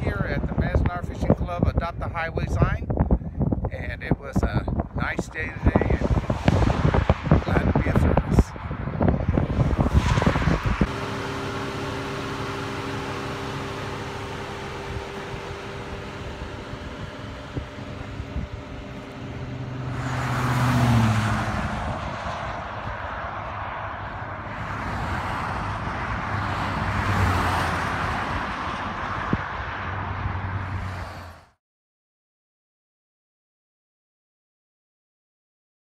here at the Masnar Fishing Club Adopt A Highway sign, and it was a nice day today.